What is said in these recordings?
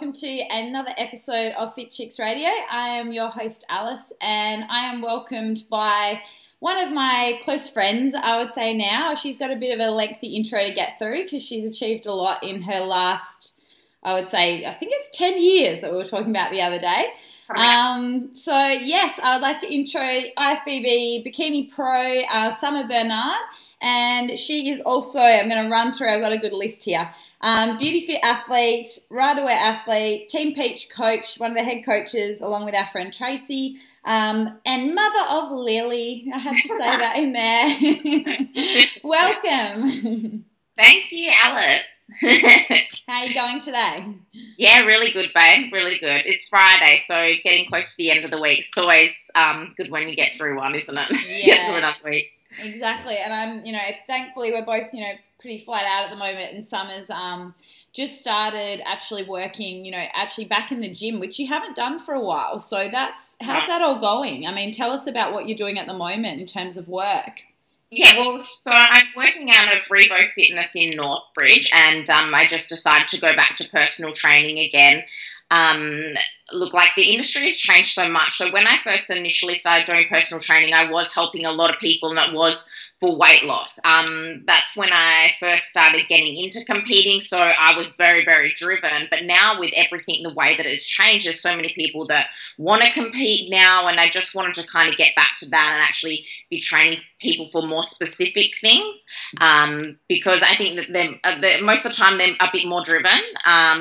welcome to another episode of Fit Chicks Radio. I am your host Alice, and I am welcomed by one of my close friends, I would say now. She's got a bit of a lengthy intro to get through because she's achieved a lot in her last, I would say, I think it's 10 years that we were talking about the other day. So yes, I would like to intro IFBB Bikini Pro Summer Bernard, and she is also, I'm going to run through, I've got a good list here. Beauty Fit athlete, rider-wear athlete, Team Peach coach, one of the head coaches, along with our friend Tracy, and mother of Lily. I have to say that in there. Welcome. Thank you, Alice. How are you going today? Yeah, really good, babe. Really good. It's Friday, so getting close to the end of the week. It's always good when you get through one, isn't it? Yes. Get through another week. Exactly, and I'm, you know, thankfully we're both, you know, pretty flat out at the moment, and Summer's just started actually working, you know, actually back in the gym, which you haven't done for a while. So that's, how's that all going? I mean, tell us about what you're doing at the moment in terms of work. Yeah, well, so I'm working out of Revo Fitness in Northbridge, and I just decided to go back to personal training again. Look, like the industry has changed so much. So when I first initially started doing personal training, I was helping a lot of people, and it was for weight loss. That's when I first started getting into competing, so I was very, very driven. But now with everything, the way that it's changed, there's so many people that want to compete now, and I just wanted to kind of get back to that and actually be training people for more specific things, because I think that they're most of the time they're a bit more driven,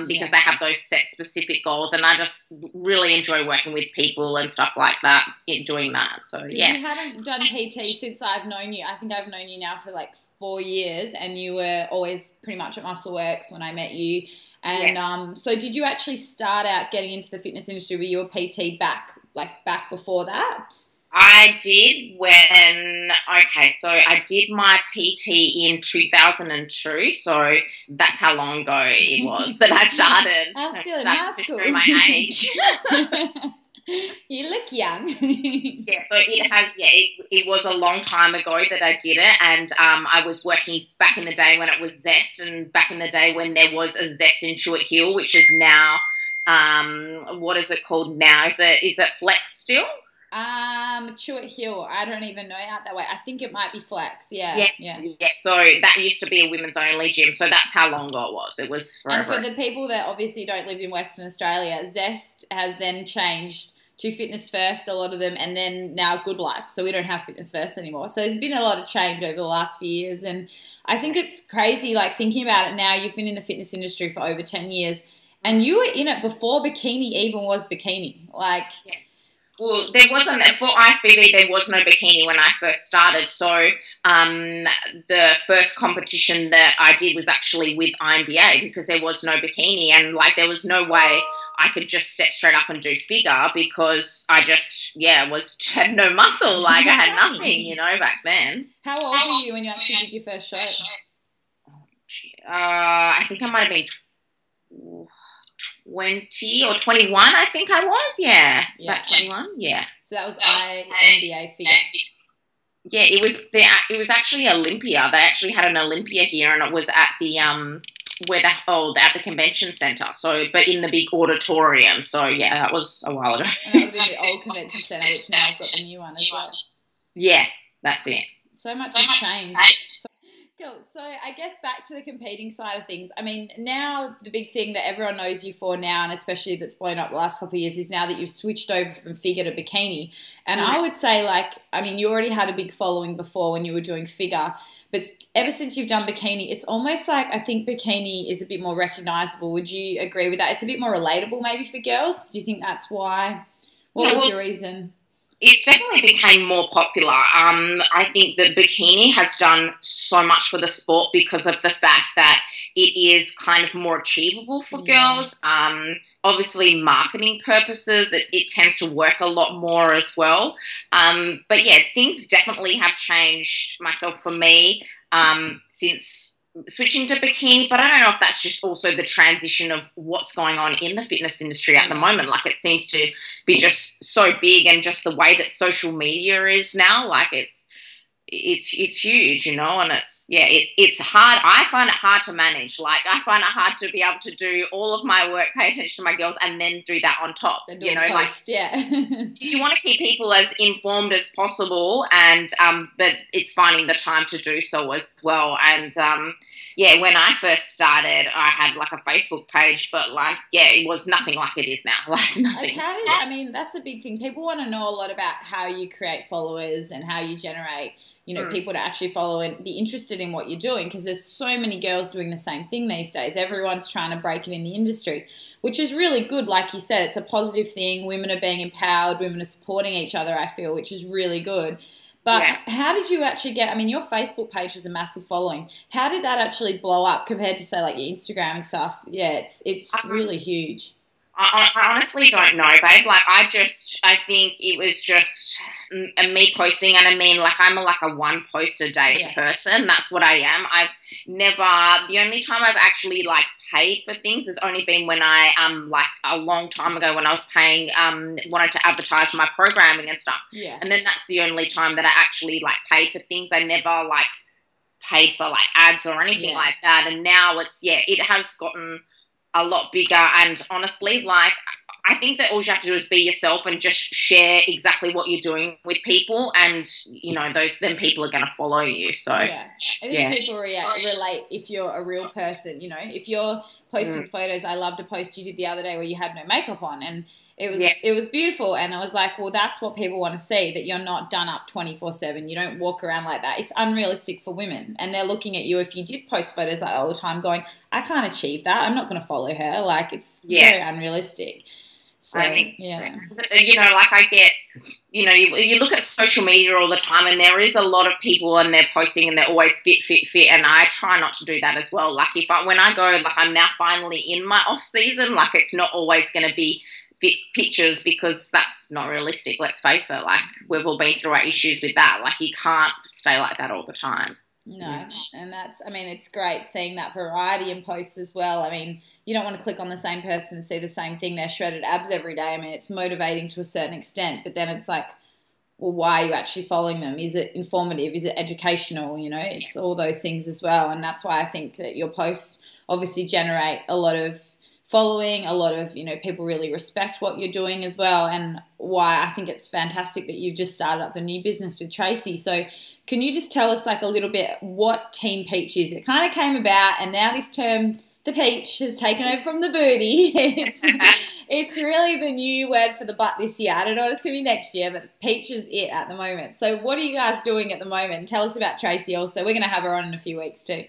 because they have those set specific goals, and I just really enjoy working with people and stuff like that, doing that. So yeah. You haven't done PT since I've known you. I think I've known you now for like 4 years, and you were always pretty much at Muscleworks when I met you. And so did you actually start out getting into the fitness industry? Were you a PT back before that? I did when, okay, so I did my PT in 2002, so that's how long ago it was that I started. I was still in high school. My age. You look young. Yeah, so it has. Yeah, it was a long time ago that I did it, and I was working back in the day when it was Zest, and back in the day when there was a Zest in Chewett Hill, which is now, what is it called now? Is it Flex still? Chewett Hill. I don't even know out that way. I think it might be Flex. Yeah. So that used to be a women's only gym. So that's how long ago it was. It was forever. And for the people that obviously don't live in Western Australia, Zest has then changed to Fitness First, a lot of them, and then now Good Life. So we don't have Fitness First anymore. So there's been a lot of change over the last few years, and I think it's crazy, like, thinking about it now. You've been in the fitness industry for over 10 years, and you were in it before bikini even was bikini. Like, well, there wasn't, for IFBB, there was no bikini when I first started. So the first competition that I did was actually with INBA, because there was no bikini, and, like, there was no way I could just step straight up and do figure, because I just, had no muscle. Like, I had nothing, you know, back then. How old were you when you actually did your first show? I think I might have been 20 or 21, I think I was, about 21, So that was INBA figure. Yeah, it was actually Olympia. They actually had an Olympia here, and it was at the, at the convention centre, so, but in the big auditorium, so yeah, that was a while ago. And that would be the old convention centre, which now I've got the new one as well. Yeah, that's it. So much has changed. So cool. So I guess back to the competing side of things. I mean, now the big thing that everyone knows you for now, and especially that's blown up the last couple of years, is now that you've switched over from figure to bikini. And I would say, like, I mean, you already had a big following before when you were doing figure, but ever since you've done bikini, it's almost like, I think bikini is a bit more recognisable. Would you agree with that? It's a bit more relatable maybe for girls. Do you think that's why? What was your reason? It's definitely became more popular. I think that bikini has done so much for the sport because of the fact that it is kind of more achievable for girls. Obviously, marketing purposes, it tends to work a lot more as well. But, yeah, things definitely have changed for me since switching to bikini, but I don't know if that's just also the transition of what's going on in the fitness industry at the moment. Like, it seems to be just so big, and just the way that social media is now, like, it's it's huge, you know, and it's hard. I find it hard to manage. Like, I find it hard to be able to do all of my work, pay attention to my girls, and then do that on top. You know, you want to keep people as informed as possible, and but it's finding the time to do so as well. And yeah, when I first started, I had like a Facebook page, but like, yeah, it was nothing like it is now. Like nothing. Okay. So, I mean, that's a big thing. People want to know a lot about how you create followers and how you generate, you know, people to actually follow and be interested in what you're doing, because there's so many girls doing the same thing these days. Everyone's trying to break it in the industry, which is really good. Like you said, it's a positive thing. Women are being empowered. Women are supporting each other, I feel, which is really good. But how did you actually get – I mean, your Facebook page was a massive following. How did that actually blow up compared to, say, like your Instagram and stuff? Yeah, it's really huge. I honestly don't know, babe. Like, I think it was just me posting, and I mean, like, I'm like a one post a day person. That's what I am. I've never, the only time I've actually like paid for things has only been when I, like a long time ago when I was paying, wanted to advertise my programming and stuff. Yeah. And then that's the only time that I actually like paid for things. I never like paid for like ads or anything like that. And now it's, yeah, it has gotten a lot bigger, and honestly, like, I think that all you have to do is be yourself and just share exactly what you're doing with people, and you know, those then people are going to follow you. So I think people relate if you're a real person, you know, if you're posting photos. I loved a post you did the other day where you had no makeup on, and it was beautiful, and I was like, well, that's what people want to see, that you're not done up 24/7. You don't walk around like that. It's unrealistic for women, and they're looking at you if you did post photos like that all the time going, I can't achieve that. I'm not going to follow her. Like, it's very unrealistic. So, I mean, you know, like I get, you know, you look at social media all the time, and there is a lot of people, and they're posting, and they're always fit, and I try not to do that as well. Like, when I go, like, I'm now finally in my off season, like, it's not always going to be fit pictures, because that's not realistic. Let's face it, like, we've all been through our issues with that. Like, you can't stay like that all the time. No, and that's, I mean, it's great seeing that variety in posts as well. I mean, you don't want to click on the same person and see the same thing, their shredded abs every day. I mean, it's motivating to a certain extent, but then it's like, well, why are you actually following them? Is it informative? Is it educational? You know, it's all those things as well. And that's why I think that your posts obviously generate a lot of following, a lot of, you know, people really respect what you're doing as well, and why I think it's fantastic that you've just started up the new business with Tracy. So can you just tell us like a little bit what Team Peach is? It kind of came about, and now this term, the peach, has taken over from the booty. It's really the new word for the butt this year. I don't know what it's going to be next year, but peach is it at the moment. So what are you guys doing at the moment? Tell us about Tracy also. We're going to have her on in a few weeks too.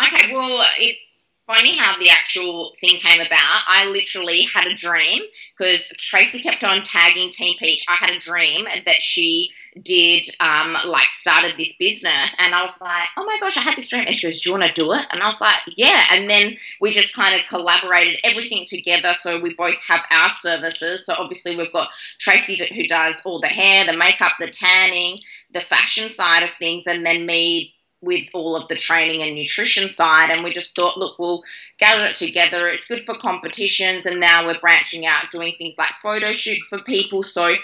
Okay, well, it's funny how the actual thing came about. I literally had a dream, because Tracy kept on tagging Team Peach. I had a dream that she did, like, started this business, and I was like, oh my gosh, I had this dream, and she was, do you want to do it? And I was like, yeah. And then we just kind of collaborated everything together, so we both have our services. So obviously we've got Tracy, who does all the hair, the makeup, the tanning, the fashion side of things, and then me with all of the training and nutrition side. And we just thought, look, we'll gather it together. It's good for competitions, and now we're branching out, doing things like photo shoots for people. So,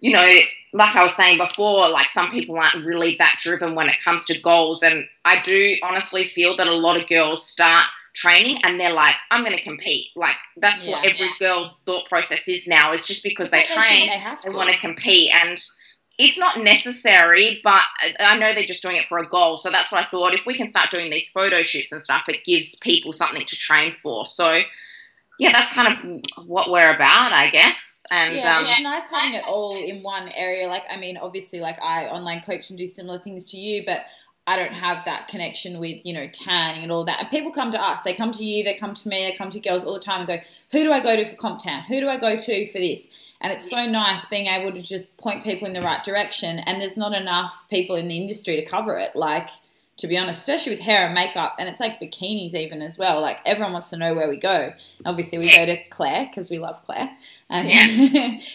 you know, like I was saying before, like, some people aren't really that driven when it comes to goals, and I do honestly feel that a lot of girls start training and they're like, I'm going to compete. Like, that's what every girl's thought process is now. It's just because they train, they want to compete, and it's not necessary, but I know they're just doing it for a goal. So that's what I thought. If we can start doing these photo shoots and stuff, it gives people something to train for. So, yeah, that's kind of what we're about, I guess. And yeah, it's nice having it all in one area. Like, I mean, obviously, like, I online coach and do similar things to you, but I don't have that connection with, you know, tanning and all that. And people come to us. They come to you. They come to me. They come to girls all the time and go, who do I go to for comp tan? Who do I go to for this? And it's so nice being able to just point people in the right direction, and there's not enough people in the industry to cover it, like, to be honest, especially with hair and makeup, and it's like bikinis even as well. Like, everyone wants to know where we go. Obviously, we go to Claire because we love Claire.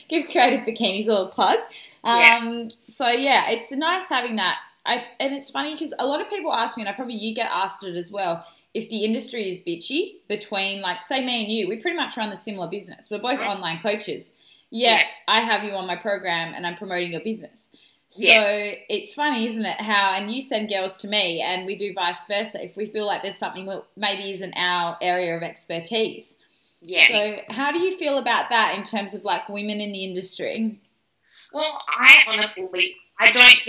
Give Creative Bikinis a little plug. So, yeah, it's nice having that. And it's funny because a lot of people ask me, and you get asked it as well, if the industry is bitchy between, like, say me and you, we pretty much run the similar business. We're both online coaches. Yeah, I have you on my program and I'm promoting your business. Yeah. So it's funny, isn't it, how, and you send girls to me and we do vice versa if we feel like there's something that maybe isn't our area of expertise. Yeah. So how do you feel about that in terms of like women in the industry? Well, I honestly, I think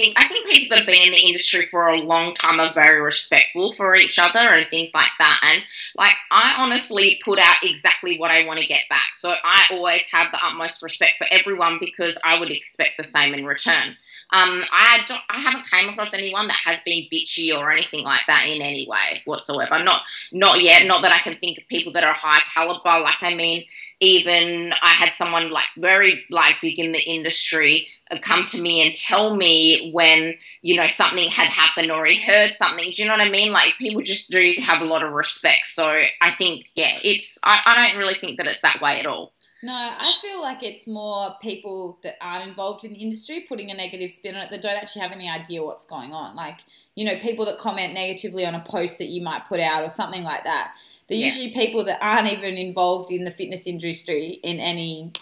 people that have been in the industry for a long time are very respectful for each other and things like that. And like, I honestly put out exactly what I want to get back. So I always have the utmost respect for everyone because I would expect the same in return. I haven't came across anyone that has been bitchy or anything like that in any way whatsoever. Not yet. Not that I can think of people that are high caliber. Like, I mean, even I had someone like very like big in the industry come to me and tell me when, you know, something had happened or he heard something. Do you know what I mean? Like, people just do have a lot of respect. So I think, yeah, it's, I don't really think that it's that way at all. No, I feel like it's more people that aren't involved in the industry putting a negative spin on it that don't actually have any idea what's going on. Like, you know, people that comment negatively on a post that you might put out or something like that. They're usually people that aren't even involved in the fitness industry in any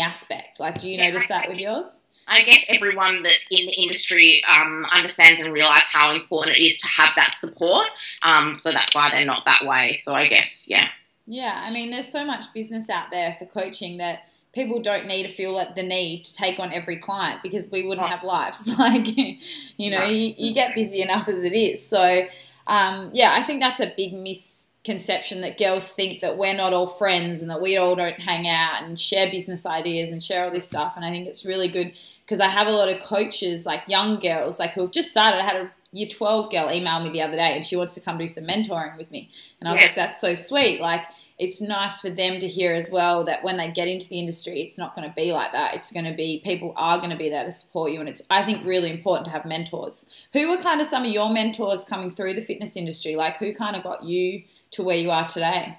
aspect. Like, do you notice that with yours? I guess everyone that's in the industry understands and realises how important it is to have that support. So that's why they're not that way. So I guess, yeah. Yeah, I mean, there's so much business out there for coaching that people don't need to feel like the need to take on every client because we wouldn't have lives. Like, you know, you get busy enough as it is. So, yeah, I think that's a big misconception that girls think that we're not all friends and that we all don't hang out and share business ideas and share all this stuff. And I think it's really good because I have a lot of coaches, like young girls, like who have just started. I had a year 12 girl emailed me the other day and she wants to come do some mentoring with me. And I was like, that's so sweet. Like, it's nice for them to hear as well that when they get into the industry, it's not going to be like that. It's going to be, people are going to be there to support you. And it's, I think, really important to have mentors. Who were kind of some of your mentors coming through the fitness industry? Like, who kind of got you to where you are today?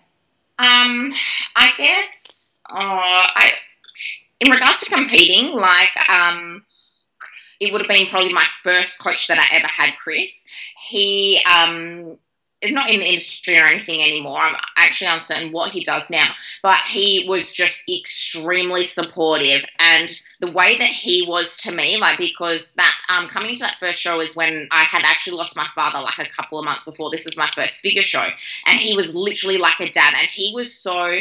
I guess, in regards to competing, like, it would have been probably my first coach that I ever had, Chris. He is not in the industry or anything anymore. I'm actually uncertain what he does now. But he was just extremely supportive. And the way that he was to me, like, because that coming to that first show is when I had actually lost my father like a couple of months before. This is my first figure show. And he was literally like a dad. And he was so...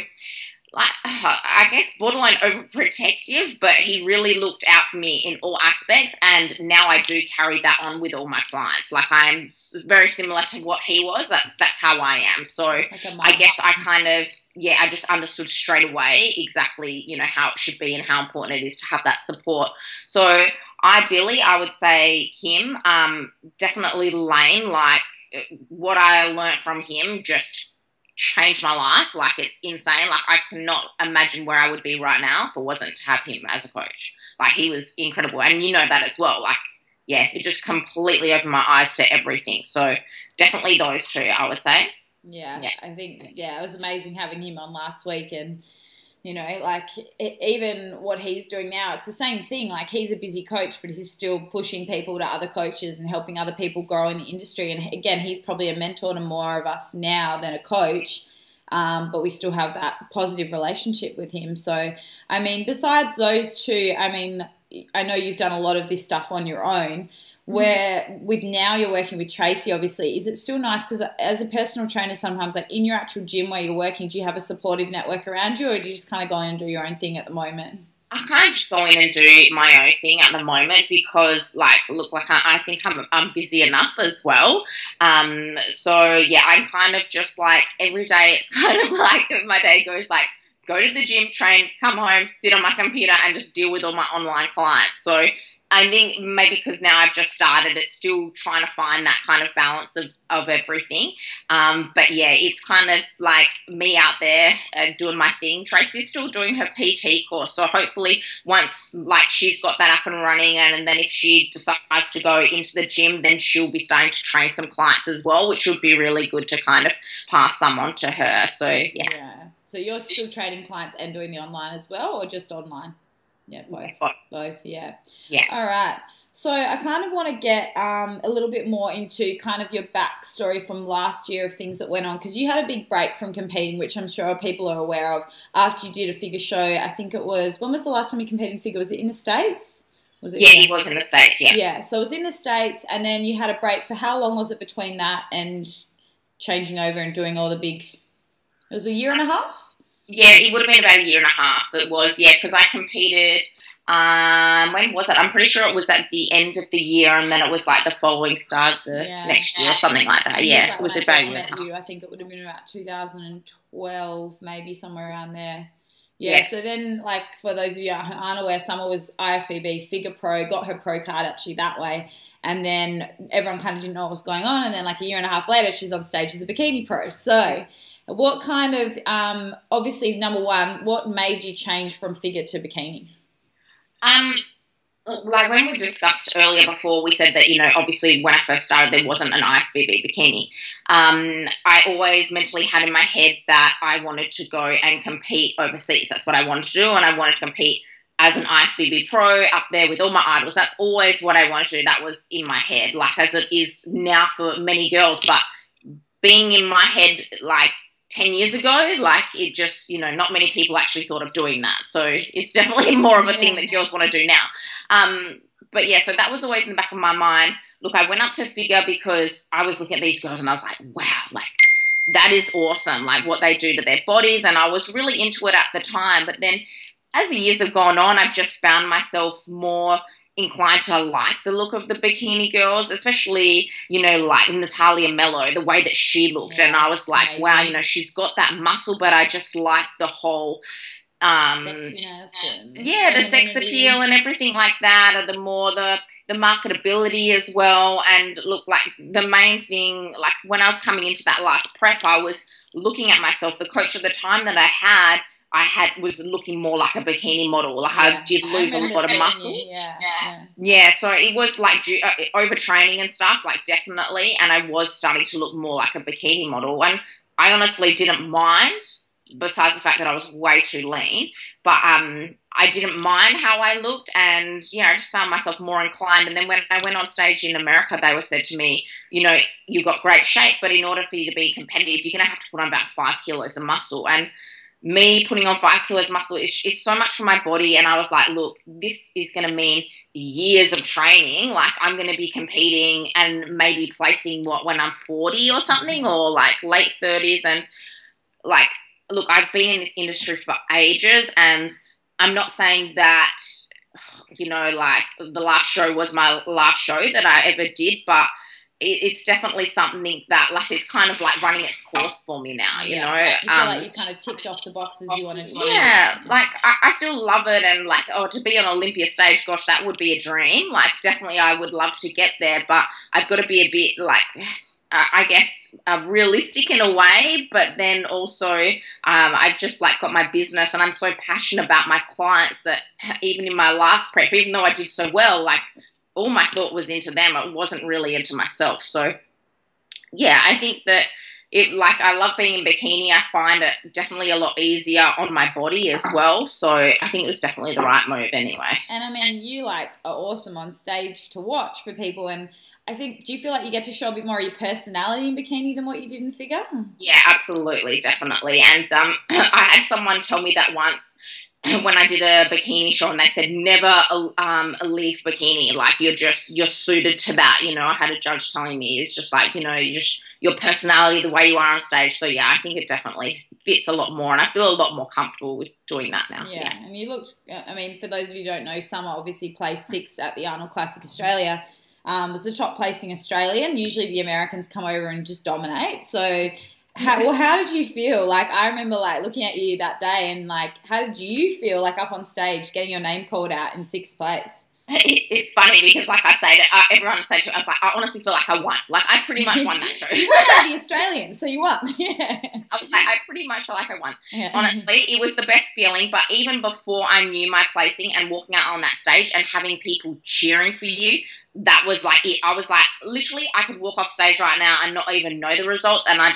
like, I guess borderline overprotective, but he really looked out for me in all aspects, and now I do carry that on with all my clients. Like, I'm very similar to what he was. That's how I am. So I guess I kind of, yeah, I just understood straight away exactly, you know, how it should be and how important it is to have that support. So ideally, I would say him, definitely Lane. Like, what I learned from him just changed my life. Like, it's insane. Like, I cannot imagine where I would be right now if it wasn't to have him as a coach. Like, he was incredible, and you know that as well. Like, yeah, it just completely opened my eyes to everything. So definitely those two, I would say. Yeah. I think, yeah, it was amazing having him on last week. And you know, like, even what he's doing now, it's the same thing. Like, he's a busy coach, but he's still pushing people to other coaches and helping other people grow in the industry. And, again, he's probably a mentor to more of us now than a coach, but we still have that positive relationship with him. So, I mean, besides those two, I mean, I know you've done a lot of this stuff on your own. Where with now you're working with Tracy, obviously, is it still nice? Because as a personal trainer, sometimes, like, in your actual gym where you're working, do you have a supportive network around you, or do you just kind of go in and do your own thing at the moment? I kind of just go in and do my own thing at the moment because, like, look, like, I think I'm busy enough as well. So, yeah, I'm kind of just, like, every day it's kind of like my day goes, like, go to the gym, train, come home, sit on my computer and just deal with all my online clients. So I think maybe because now I've just started, it's still trying to find that kind of balance of everything. But, yeah, it's kind of like me out there doing my thing. Tracy's still doing her PT course. So hopefully once, like, she's got that up and running, and then if she decides to go into the gym, then she'll be starting to train some clients as well, which would be really good to kind of pass some on to her. So, yeah. So you're still training clients and doing the online as well, or just online? Yeah, both, yeah. All right. So I kind of want to get a little bit more into kind of your backstory from last year of things that went on, because you had a big break from competing, which I'm sure people are aware of, after you did a figure show. I think it was, when was the last time you competed in figure? Was it in the States? Was it? Yeah, you worked in the States, yeah. Yeah, so it was in the States, and then you had a break for how long was it between that and changing over and doing all the big, it was a year and a half? Yeah, it would have been about a year and a half. It was, yeah, because I competed, when was it? I'm pretty sure it was at the end of the year, and then it was like the following start the next year or something like that. Yeah, it was about a year and a half. I think it would have been about 2012, maybe somewhere around there. Yeah, so then, like, for those of you who aren't aware, Summer was IFBB Figure Pro, got her pro card actually that way, and then everyone kind of didn't know what was going on, and then like a year and a half later, she's on stage as a bikini pro. So what kind of, obviously, number one, what made you change from figure to bikini? Like when we discussed earlier before, we said that, you know, obviously when I first started there wasn't an IFBB bikini. I always mentally had in my head that I wanted to go and compete overseas. That's what I wanted to do, and I wanted to compete as an IFBB pro up there with all my idols. That's always what I wanted to do. That was in my head, like as it is now for many girls. But being in my head like 10 years ago, like it just, you know, not many people actually thought of doing that. So it's definitely more of a thing that girls want to do now. But yeah, so that was always in the back of my mind. Look, I went up to figure because I was looking at these girls and I was like, wow, like that is awesome, like what they do to their bodies. And I was really into it at the time. But then as the years have gone on, I've just found myself more inclined to like the look of the bikini girls, especially, you know, like Natalia Mello, the way that she looked. Yeah, and I was like, amazing. Wow, you know, she's got that muscle, but I just like the whole, sexiness and the sex appeal and everything like that, or the more the marketability as well. And look, like the main thing, like when I was coming into that last prep, I was looking at myself. The coach at the time that I was looking more like a bikini model. Like I did lose a lot of muscle. Yeah. So it was like overtraining and stuff, like definitely. And I was starting to look more like a bikini model. And I honestly didn't mind, besides the fact that I was way too lean. But I didn't mind how I looked. And, you know, I just found myself more inclined. And then when I went on stage in America, they were said to me, you know, you've got great shape, but in order for you to be competitive, you're going to have to put on about 5 kilos of muscle. And me putting on 5 kilos muscle is so much for my body. And I was like, look, this is going to mean years of training. Like I'm going to be competing and maybe placing when I'm 40 or something, or like late 30s. And like, look, I've been in this industry for ages, and I'm not saying that, you know, like the last show was my last show that I ever did, but it's definitely something that, like, it's kind of like running its course for me now, you know. You feel like you kind of ticked off the boxes you wanted to do. Yeah, like, I still love it, and, like, oh, to be on Olympia stage, gosh, that would be a dream. Like, definitely I would love to get there, but I've got to be a bit, like, I guess, realistic in a way, but then also I've just, like, got my business, and I'm so passionate about my clients that even in my last prep, even though I did so well, like, all my thought was into them. It wasn't really into myself. So, yeah, I think that I love being in bikini. I find it definitely a lot easier on my body as well. So I think it was definitely the right move anyway. And, I mean, you, like, are awesome on stage to watch for people. And I think, do you feel like you get to show a bit more of your personality in bikini than what you did in figure? Yeah, absolutely, definitely. And I had someone tell me that once, when I did a bikini show, and they said, never leave bikini. Like, you're suited to that. You know, I had a judge telling me, it's just like, you know, your personality, the way you are on stage. So, yeah, I think it definitely fits a lot more, and I feel a lot more comfortable with doing that now. Yeah. And you looked, I mean, for those of you who don't know, Summer obviously placed 6th at the Arnold Classic Australia. Was the top placing Australian. Usually the Americans come over and just dominate. So, how did you feel? Like, I remember, like, looking at you that day and, like, how did you feel, like, up on stage getting your name called out in 6th place? It's funny because, like I say, everyone said to me, I was like, I honestly feel like I won. Like, I pretty much won that show. You were the Australian, so you won. Yeah. I was like, I pretty much feel like I won. Yeah. Honestly, it was the best feeling. But even before I knew my placing and walking out on that stage and having people cheering for you, that was like it. I was like, literally, I could walk off stage right now and not even know the results, and I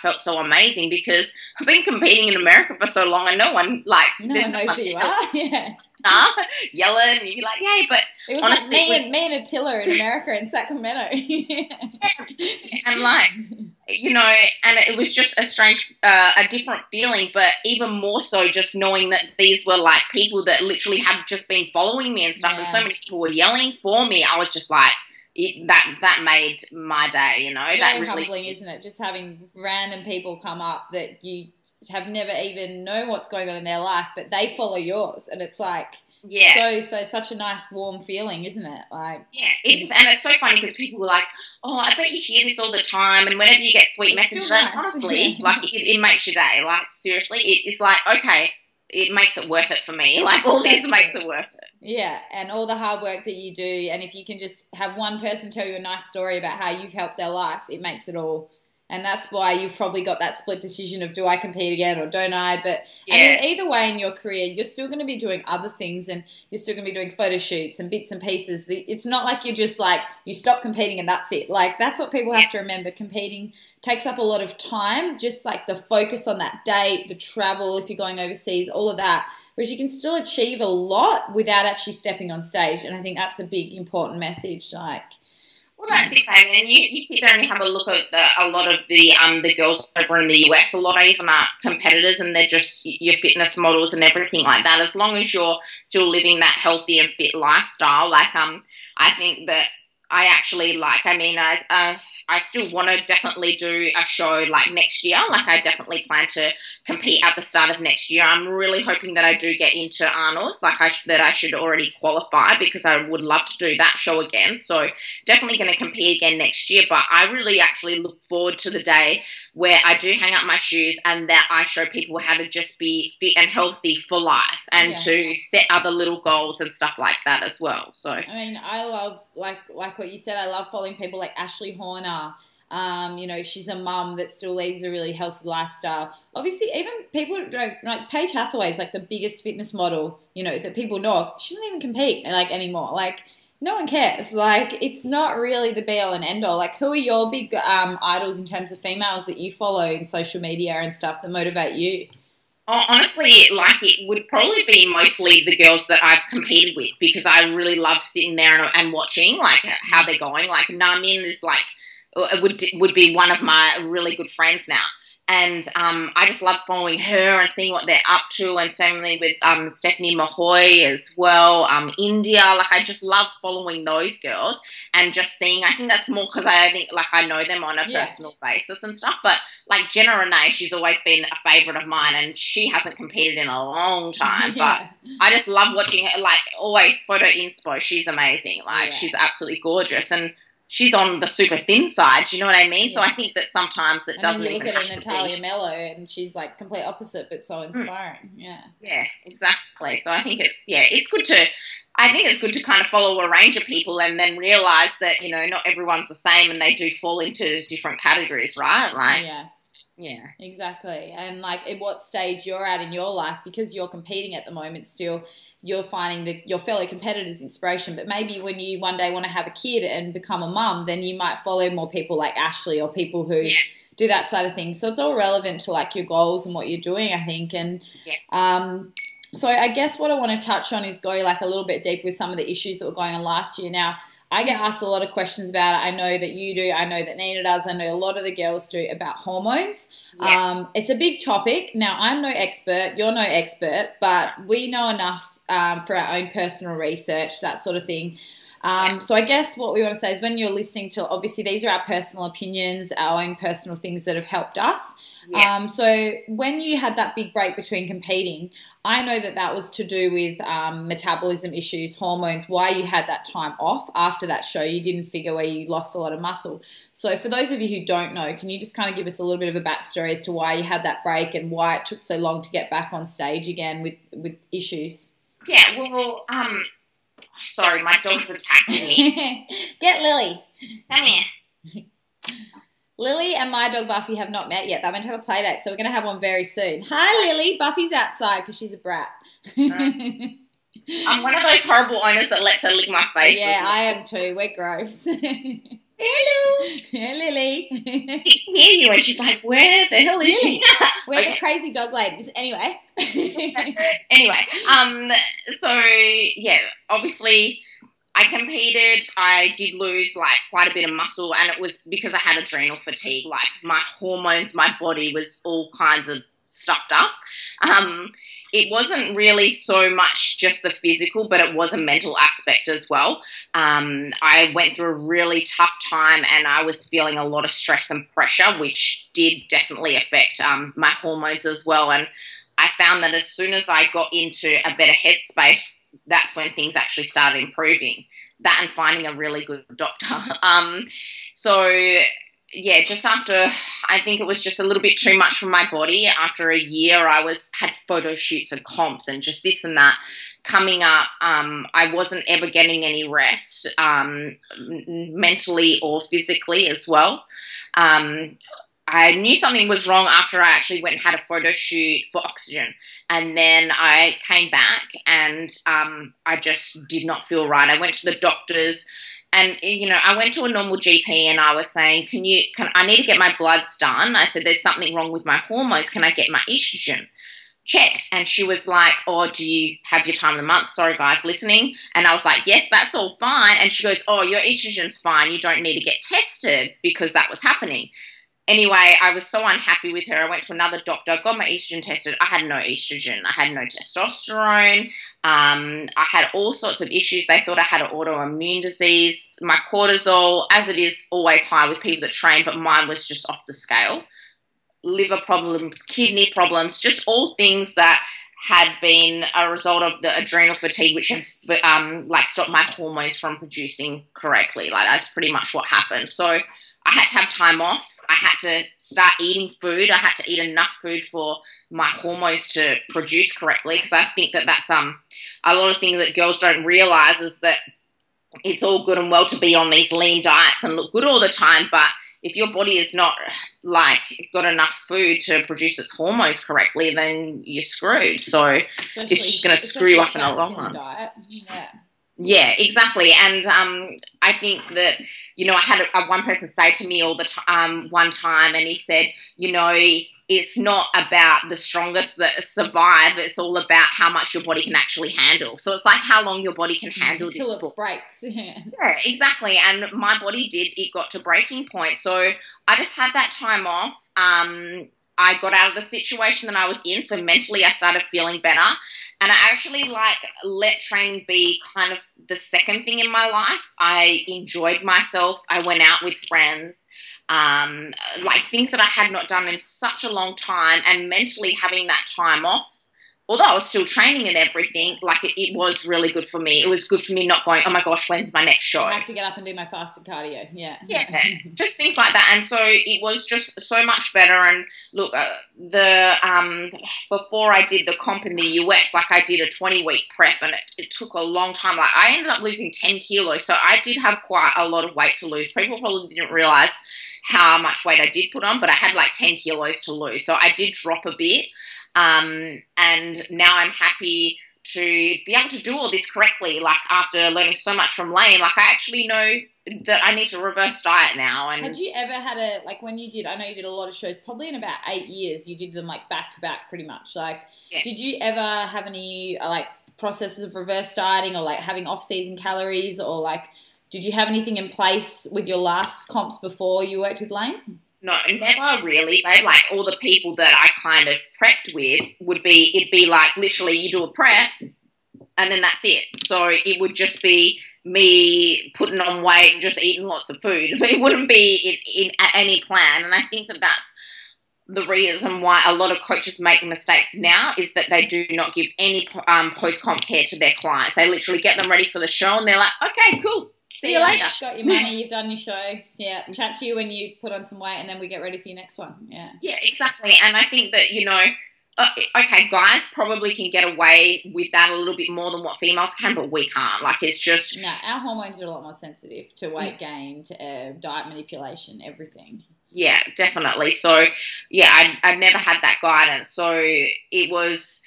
felt so amazing because I've been competing in America for so long, and no one knows who you are. Yeah, yelling, and you'd be like, yay! But it was honestly, like me and Attila in America in Sacramento. Yeah. And like, you know, and it was just a strange, a different feeling, but even more so just knowing that these were like people that literally had just been following me and stuff. Yeah. And so many people were yelling for me. I was just like, that made my day, you know. It's really humbling, isn't it? Just having random people come up that you have never even known what's going on in their life, but they follow yours, and it's like, yeah, so such a nice warm feeling, isn't it? Like, yeah, it's, and it's so funny because people were like, oh, I bet you hear this all the time, and whenever you get sweet messages, nice. Honestly, like it makes your day. Like, seriously, it's like, okay, it makes it worth it for me. Like, all this makes it worth it. Yeah, and all the hard work that you do, and if you can just have one person tell you a nice story about how you've helped their life, it makes it all. And that's why you've probably got that split decision of, do I compete again or don't I? But yeah. I mean, either way in your career, you're still going to be doing other things, and you're still going to be doing photo shoots and bits and pieces. It's not like you're just like, you stop competing and that's it. Like, that's what people have to remember. Competing takes up a lot of time, just like the focus on that date, the travel, if you're going overseas, all of that. Whereas you can still achieve a lot without actually stepping on stage. And I think that's a big, important message, like... Well, that's it, Amy. And you keep only have a look at a lot of the girls over in the US. A lot of even are competitors, and they're just your fitness models and everything like that. As long as you're still living that healthy and fit lifestyle, like I think that I actually like. I mean, I still want to definitely do a show like next year. Like, I definitely plan to compete at the start of next year. I'm really hoping that I do get into Arnold's, like that I should already qualify, because I would love to do that show again. So definitely going to compete again next year. But I really actually look forward to the day where I do hang up my shoes and that I show people how to just be fit and healthy for life, and to set other little goals and stuff like that as well. So I mean, I love, like what you said, I love following people like Ashley Horner. You know, she's a mum that still leads a really healthy lifestyle. Obviously, even people like Paige Hathaway is like the biggest fitness model, you know, that people know of. She doesn't even compete like anymore. Like, no one cares. Like, it's not really the be all and end all. Like, who are your big idols in terms of females that you follow in social media and stuff that motivate you? Honestly, like, it would probably be mostly the girls that I've competed with, because I really love sitting there and watching like how they're going. Like, Namin is like, would be one of my really good friends now. And I just love following her and seeing what they're up to, and certainly with Stephanie Mahoy as well, India. Like, I just love following those girls and just seeing. I think that's more because I think, like, I know them on a personal basis and stuff. But, like, Jenna Renee, she's always been a favourite of mine, and she hasn't competed in a long time. But I just love watching her, like, always photo inspo. She's amazing. Like, she's absolutely gorgeous. And she's on the super thin side, do you know what I mean? Yeah. So I think that sometimes it doesn't even happen. And you look at Natalia Mello, and she's like complete opposite, but so inspiring. Yeah. Yeah, exactly. So I think it's good to kind of follow a range of people, and then realise that, you know, not everyone's the same, and they do fall into different categories, right? Like, yeah, exactly. And like, at what stage you're at in your life, because you're competing at the moment still, you're finding your fellow competitors inspiration. But maybe when you one day want to have a kid and become a mum, then you might follow more people like Ashley, or people who do that side of things. So it's all relevant to like your goals and what you're doing, I think. And so I guess what I want to touch on is go like a little bit deep with some of the issues that were going on last year. Now, I get asked a lot of questions about it. I know that you do. I know that Nina does. I know a lot of the girls do, about hormones. Yeah. It's a big topic. Now, I'm no expert. You're no expert. But we know enough for our own personal research, that sort of thing. So I guess what we want to say is, when you're listening to, obviously these are our personal opinions, our own personal things that have helped us. Yeah. So when you had that big break between competing, I know that that was to do with metabolism issues, hormones, why you had that time off after that show. You didn't figure where you lost a lot of muscle. So for those of you who don't know, can you just kind of give us a little bit of a backstory as to why you had that break and why it took so long to get back on stage again with issues? Yeah, well, sorry, my dog's attacking me. Get Lily. Come here. Lily and my dog Buffy have not met yet. They're meant to have a play date, so we're going to have one very soon. Hi, Lily. Buffy's outside because she's a brat. I'm one of those horrible owners that lets her lick my face. Yeah, I am too. We're gross. Hello. Hey, Lily. She can hear you, and she's like, where the hell is she? We're the crazy dog ladies. Anyway. So, yeah, obviously I competed, I did lose like quite a bit of muscle, and it was because I had adrenal fatigue. Like my hormones, my body was all kinds of stuffed up. It wasn't really so much just the physical, but it was a mental aspect as well. I went through a really tough time and I was feeling a lot of stress and pressure, which did definitely affect my hormones as well. And I found that as soon as I got into a better headspace, that's when things actually started improving. That and finding a really good doctor. Yeah, just after, I think it was just a little bit too much for my body. After a year, I had photo shoots and comps and just this and that coming up. I wasn't ever getting any rest, mentally or physically as well. I knew something was wrong after I actually went and had a photo shoot for Oxygen. And then I came back and I just did not feel right. I went to the doctors. And, you know, I went to a normal GP and I was saying, I need to get my bloods done. I said, there's something wrong with my hormones. Can I get my estrogen checked? And she was like, oh, do you have your time of the month? Sorry, guys, listening. And I was like, yes, that's all fine. And she goes, oh, your estrogen's fine. You don't need to get tested, because that was happening. Anyway, I was so unhappy with her. I went to another doctor, got my estrogen tested. I had no estrogen. I had no testosterone. I had all sorts of issues. They thought I had an autoimmune disease. My cortisol, as it is always high with people that train, but mine was just off the scale. Liver problems, kidney problems, just all things that had been a result of the adrenal fatigue, which had stopped my hormones from producing correctly. Like, that's pretty much what happened. So I had to have time off. I had to start eating food. I had to eat enough food for my hormones to produce correctly, because I think that that's a lot of things that girls don't realise is that it's all good and well to be on these lean diets and look good all the time, but if your body is not got enough food to produce its hormones correctly, then you're screwed. So it's just going to screw you up in the long run. Yeah. Yeah, exactly. And I think that, you know, I had one person say to me all the time, one time, and he said, you know, it's not about the strongest that survive. It's all about how much your body can actually handle. So it's like how long your body can handle until this sport. It breaks. Yeah, exactly. And my body did. It got to breaking point. So I just had that time off. I got out of the situation that I was in, so mentally I started feeling better. And I actually let training be kind of the second thing in my life. I enjoyed myself. I went out with friends, things that I had not done in such a long time, and mentally having that time off, although I was still training and everything, it was really good for me. It was good for me not going, oh my gosh, when's my next show? I have to get up and do my fasted cardio. Yeah. Yeah, just things like that. And so it was just so much better. And look, before I did the comp in the US, I did a 20-week prep, and it took a long time. I ended up losing 10 kilos. So I did have quite a lot of weight to lose. People probably didn't realize how much weight I did put on, but I had 10 kilos to lose. So I did drop a bit. And now I'm happy to be able to do all this correctly. After learning so much from Lane, I actually know that I need to reverse diet now. And had you ever had when you did, I know you did a lot of shows, probably in about 8 years, you did them back to back pretty much. Yeah. Did you ever have any processes of reverse dieting or having off season calories, or did you have anything in place with your last comps before you worked with Lane? No, never really, babe. All the people that I kind of prepped with it'd be literally you do a prep and then that's it. So it would just be me putting on weight and just eating lots of food. It wouldn't be in any plan. And I think that that's the reason why a lot of coaches make mistakes now, is that they do not give any post-comp care to their clients. They literally get them ready for the show and they're like, okay, cool. See you later. Got your money, you've done your show. Yeah, chat to you when you put on some weight, and then we get ready for your next one. Yeah. Yeah, exactly. And I think that, you know, okay, guys probably can get away with that a little bit more than what females can, but we can't. It's just... No, our hormones are a lot more sensitive to weight gain, to diet manipulation, everything. Yeah, definitely. So, yeah, I've never had that guidance. So it was...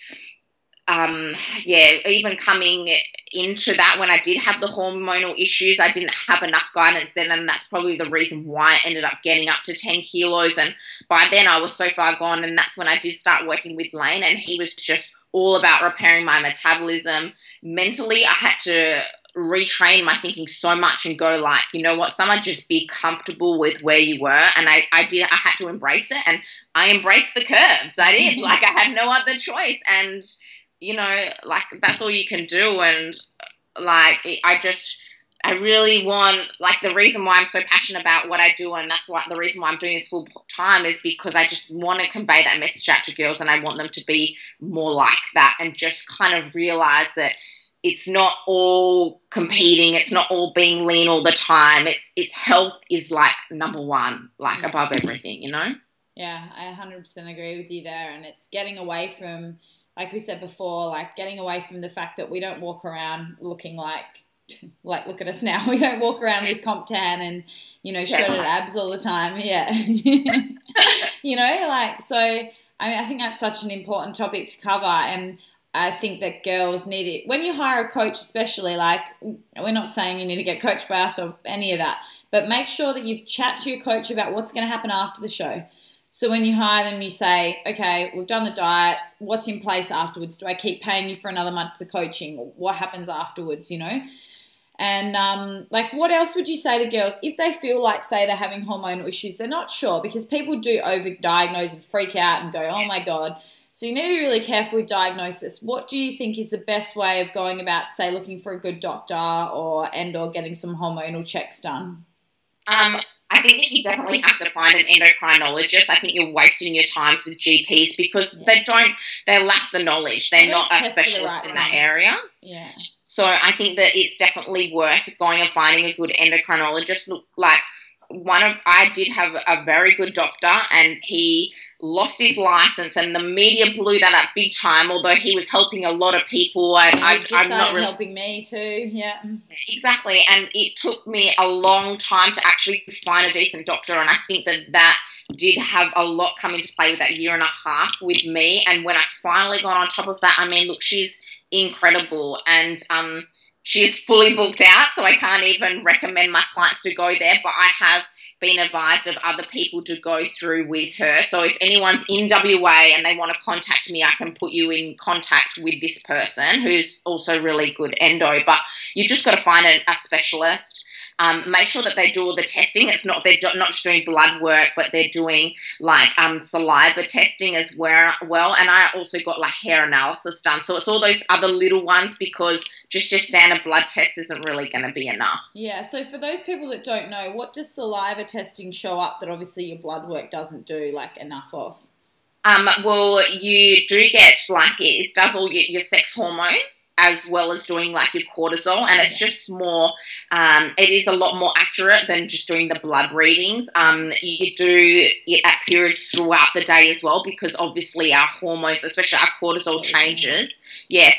even coming into that, when I did have the hormonal issues, I didn't have enough guidance then, and that's probably the reason why I ended up getting up to 10 kilos. And by then I was so far gone, and that's when I did start working with Lane, and he was just all about repairing my metabolism. Mentally, I had to retrain my thinking so much and go like, you know what, Summer, just be comfortable with where you were. And I had to embrace it, and I embraced the curves. I did. Like, I had no other choice. And, you know, like, that's all you can do. And like, I really want, like, the reason why I'm so passionate about what I do, and that's why the reason why I'm doing this full time, is because I just want to convey that message out to girls, and I want them to be more like that and just kind of realize that it's not all competing. It's not all being lean all the time. It's health is like number one, like above everything, you know? Yeah, I 100% agree with you there. And it's getting away from, like we said before, like getting away from the fact that we don't walk around looking like look at us now. We don't walk around with comp tan and, you know, shredded abs all the time. Yeah. You know, like, so I mean, I think that's such an important topic to cover. And I think that girls need it. When you hire a coach, especially, like, we're not saying you need to get coached by us or any of that, but make sure that you've chat to your coach about what's going to happen after the show. So when you hire them, you say, okay, we've done the diet. What's in place afterwards? Do I keep paying you for another month for the coaching? What happens afterwards, you know? And, like, what else would you say to girls if they feel like, say, they're having hormonal issues, they're not sure, because people do over-diagnose and freak out and go, oh, my God. So you need to be really careful with diagnosis. What do you think is the best way of going about, say, looking for a good doctor or getting some hormonal checks done? I think that you definitely have to find an endocrinologist. I think you're wasting your time with GPs because they lack the knowledge. They're not a specialist in that area. Yeah. So I think that it's definitely worth going and finding a good endocrinologist. Look, like, I did have a very good doctor, and he lost his license, and the media blew that up big time. Although he was helping a lot of people, and I'm not really helping me too. Yeah, exactly. And it took me a long time to actually find a decent doctor, and I think that did have a lot come into play with that year and a half with me. And when I finally got on top of that, I mean, look, she's incredible, and she's fully booked out, so I can't even recommend my clients to go there, but I have been advised of other people to go through with her. So if anyone's in WA and they want to contact me, I can put you in contact with this person who's also really good endo, but you just got to find a specialist. Make sure that they do all the testing. It's not, they're not just doing blood work, but they're doing like saliva testing as well. And I also got like hair analysis done. So it's all those other little ones, because just your standard blood test isn't really going to be enough. Yeah. So for those people that don't know, what does saliva testing show up that obviously your blood work doesn't do like enough of? Well, you do get like it does all your sex hormones as well as doing like your cortisol, and it's just more. It is a lot more accurate than just doing the blood readings. You do it at periods throughout the day as well, because obviously our hormones, especially our cortisol, changes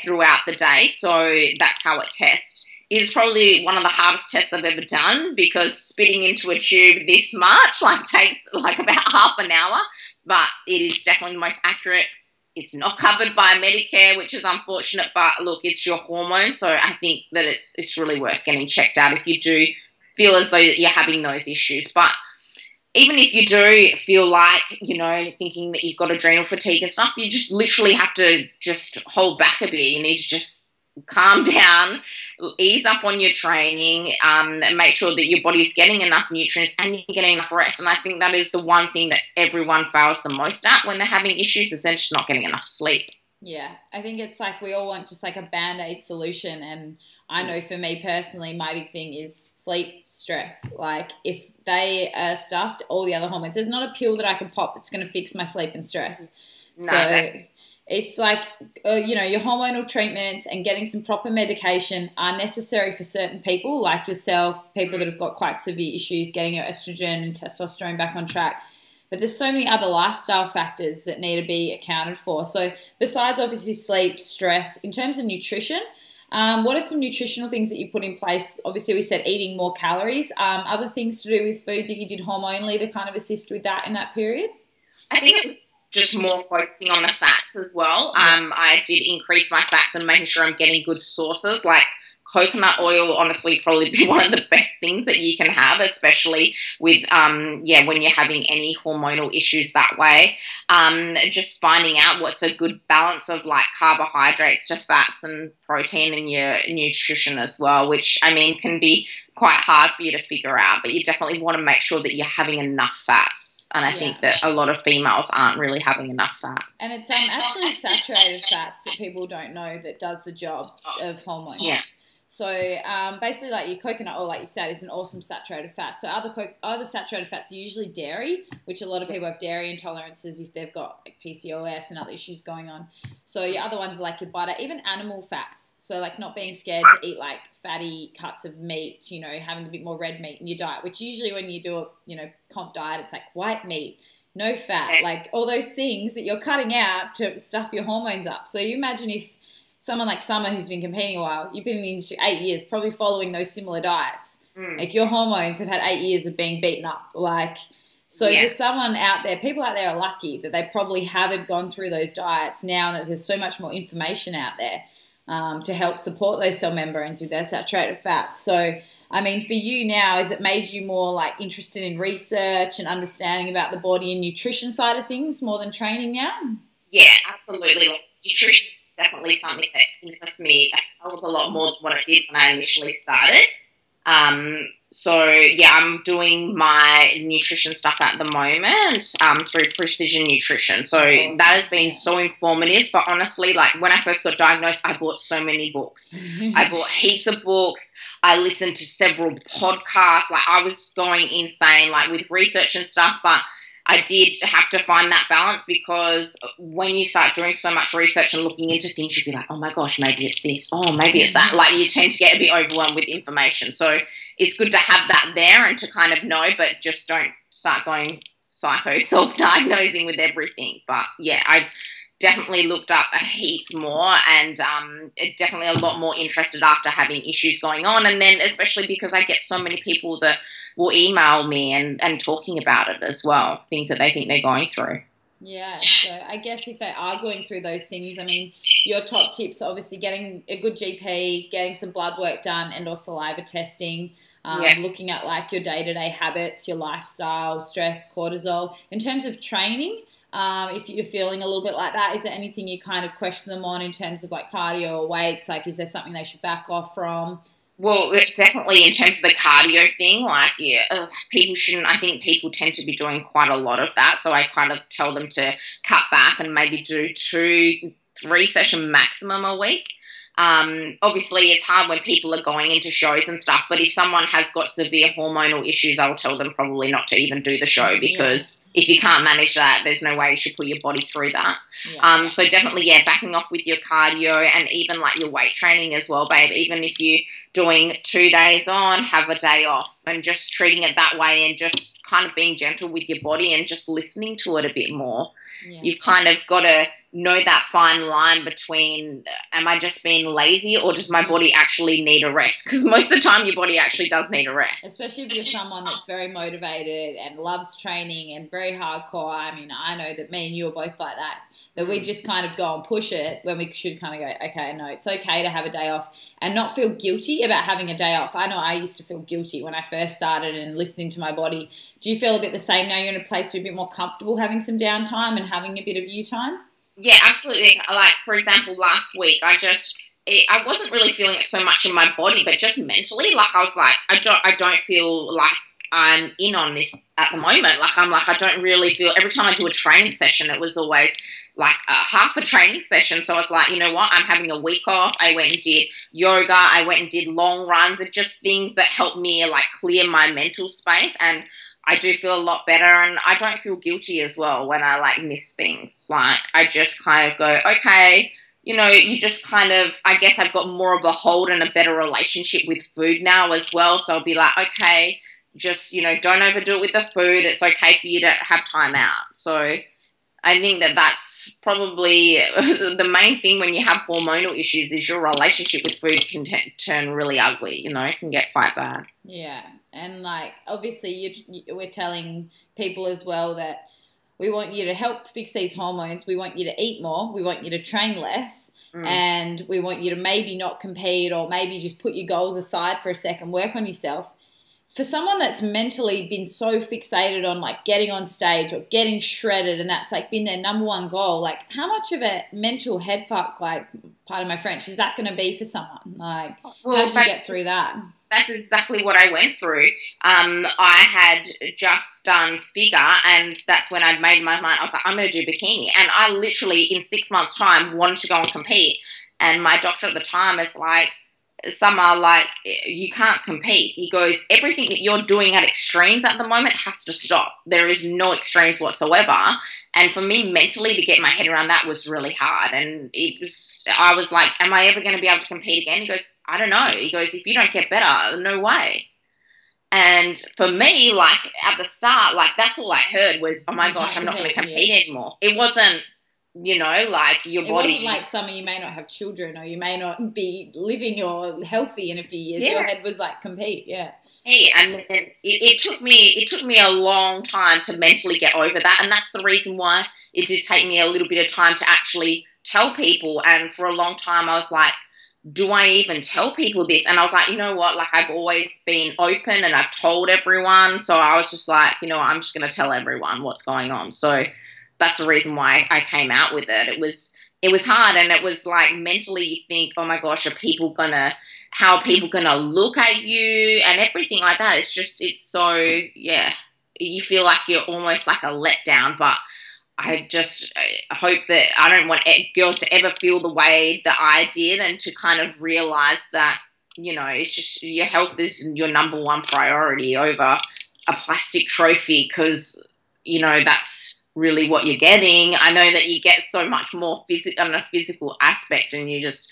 throughout the day. So that's how it tests. It's probably one of the hardest tests I've ever done, because spitting into a tube this much like takes like about half an hour. But it is definitely the most accurate. It's not covered by Medicare, which is unfortunate. But look, it's your hormones, so I think that it's really worth getting checked out if you do feel as though you're having those issues. But even if you do feel like, you know, thinking that you've got adrenal fatigue and stuff, you just literally have to just hold back a bit. You need to just calm down, ease up on your training, and make sure that your body's getting enough nutrients and you're getting enough rest. And I think that is the one thing that everyone fails the most at when they're having issues, is they're just not getting enough sleep. Yeah, I think it's like we all want just like a Band-Aid solution, and I know for me personally, my big thing is sleep, stress. Like if they are stuffed, all the other hormones, there's not a pill that I can pop that's going to fix my sleep and stress. No, so it's like, you know, your hormonal treatments and getting some proper medication are necessary for certain people like yourself, people that have got quite severe issues, getting your estrogen and testosterone back on track. But there's so many other lifestyle factors that need to be accounted for. So besides obviously sleep, stress, in terms of nutrition, what are some nutritional things that you put in place? Obviously we said eating more calories. Other things to do with food that you did hormonally to kind of assist with that in that period? I think just more focusing on the fats as well. I did increase my fats and making sure I'm getting good sources like coconut oil will honestly probably be one of the best things that you can have, especially with, when you're having any hormonal issues that way. Just finding out what's a good balance of like carbohydrates to fats and protein in your nutrition as well, which I mean can be quite hard for you to figure out, but you definitely want to make sure that you're having enough fats. And I think that a lot of females aren't really having enough fats. And it's actually saturated fats that people don't know that does the job of hormones. Yeah. So basically, like your coconut oil, like you said, is an awesome saturated fat. So other saturated fats are usually dairy, which a lot of people have dairy intolerances if they've got like PCOS and other issues going on. So your other ones are like your butter, even animal fats. So like not being scared to eat like fatty cuts of meat, you know, having a bit more red meat in your diet, which usually when you do a, you know, comp diet, it's like white meat, no fat, like all those things that you're cutting out to stuff your hormones up. So you imagine if someone like Summer, who's been competing a while, you've been in the industry 8 years, probably following those similar diets. Mm. Like your hormones have had 8 years of being beaten up. Like, so there's someone out there, people out there are lucky that they probably haven't gone through those diets now that there's so much more information out there to help support those cell membranes with their saturated fats. So, I mean, for you now, has it made you more like interested in research and understanding about the body and nutrition side of things more than training now? Yeah, absolutely. Nutrition. Definitely something that interests me a hell of a lot more than what I did when I initially started. I'm doing my nutrition stuff at the moment through Precision Nutrition. So that has been so informative. But honestly, like when I first got diagnosed, I bought so many books. I bought heaps of books. I listened to several podcasts. Like I was going insane, like with research and stuff, but I did have to find that balance, because when you start doing so much research and looking into things, you'd be like, oh my gosh, maybe it's this, oh, maybe it's that. Like you tend to get a bit overwhelmed with information. So it's good to have that there and to kind of know, but just don't start going psycho self-diagnosing with everything. But yeah, I've definitely looked up heaps more and definitely a lot more interested after having issues going on. And then especially because I get so many people that will email me and talking about it as well, things that they think they're going through. Yeah, so I guess if they are going through those things, I mean, your top tips are obviously getting a good GP, getting some blood work done and or saliva testing. Looking at like your day-to-day habits, your lifestyle, stress, cortisol. In terms of training, if you're feeling a little bit like that, is there anything you kind of question them on in terms of like cardio or weights? Like, is there something they should back off from? Well, definitely in terms of the cardio thing, like, people shouldn't, I think people tend to be doing quite a lot of that. So I kind of tell them to cut back and maybe do 2-3 session maximum a week. Obviously it's hard when people are going into shows and stuff, but if someone has got severe hormonal issues, I'll tell them probably not to even do the show, because if you can't manage that, there's no way you should put your body through that. So definitely, backing off with your cardio and even like your weight training as well, babe. Even if you're doing 2 days on, have a day off, and just treating it that way and just kind of being gentle with your body and just listening to it a bit more. Yeah. You've kind of got to know that fine line between, am I just being lazy or does my body actually need a rest? Because most of the time your body actually does need a rest. Especially if you're someone that's very motivated and loves training and very hardcore. I mean, I know that me and you are both like that we just kind of go and push it when we should kind of go, okay, no, it's okay to have a day off and not feel guilty about having a day off. I know I used to feel guilty when I first started and listening to my body. Do you feel a bit the same now? You're in a place where you're a bit more comfortable having some downtime and having a bit of you time? Yeah, absolutely. Like, for example, last week I wasn't really feeling it so much in my body, but just mentally, like I was like, I don't feel like I'm in on this at the moment. Like I'm like, I don't really feel, every time I do a training session, it was always like half a training session. So I was like, you know what, I'm having a week off. I went and did yoga. I went and did long runs and just things that helped me like clear my mental space. And I do feel a lot better, and I don't feel guilty as well when I like miss things. Like I just kind of go, okay, you know, you just kind of, I guess I've got more of a hold and a better relationship with food now as well. So I'll be like, okay, just, you know, don't overdo it with the food. It's okay for you to have time out. So I think that that's probably the main thing when you have hormonal issues is your relationship with food can turn really ugly, you know, it can get quite bad. Yeah. And, like, obviously we're telling people as well that we want you to help fix these hormones. We want you to eat more. We want you to train less. and we want you to maybe not compete or maybe just put your goals aside for a second, work on yourself. For someone that's mentally been so fixated on like getting on stage or getting shredded and that's like been their number one goal, like how much of a mental head fuck, like pardon my French, is that going to be for someone? Like how did you get through that? That's exactly what I went through. I had just done figure, and that's when I'd made my mind. I was like, I'm going to do bikini. And I literally, in 6 months' time, wanted to go and compete. And my doctor at the time is like, Summer, like, you can't compete. He goes, everything that you're doing at extremes at the moment has to stop. There is no extremes whatsoever. And for me mentally to get my head around that was really hard. And it was, I was like, am I ever going to be able to compete again? He goes, I don't know. He goes, if you don't get better, no way. And for me, like, at the start, like, that's all I heard was, oh, my gosh, I'm not going to compete anymore. It wasn't, you know, like your body. It wasn't like, Summer, you may not have children or you may not be living or healthy in a few years. Yeah. Your head was like, compete, yeah. Hey, and it took me a long time to mentally get over that, and that's the reason why it did take me a little bit of time to actually tell people. And for a long time I was like, do I even tell people this? And I was like, you know what, like I've always been open and I've told everyone, so I was just like, you know, I'm just going to tell everyone what's going on. So that's the reason why I came out with it. It was hard, and it was like mentally you think, oh my gosh, how are people going to look at you and everything like that. It's just, it's so, yeah, you feel like you're almost like a letdown. But I just hope that I don't want girls to ever feel the way that I did, and to kind of realize that, you know, it's just your health is your number one priority over a plastic trophy, because, you know, that's really what you're getting. I know that you get so much more on a physical aspect, and you just